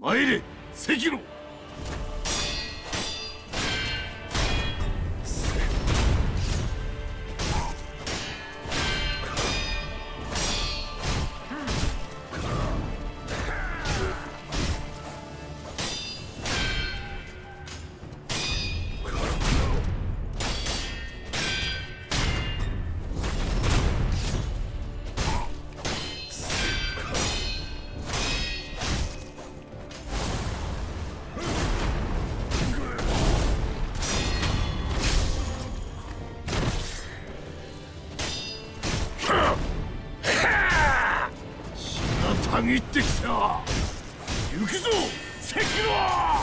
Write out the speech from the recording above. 参れ赤狼。行ってきた。行くぞ、赤狼！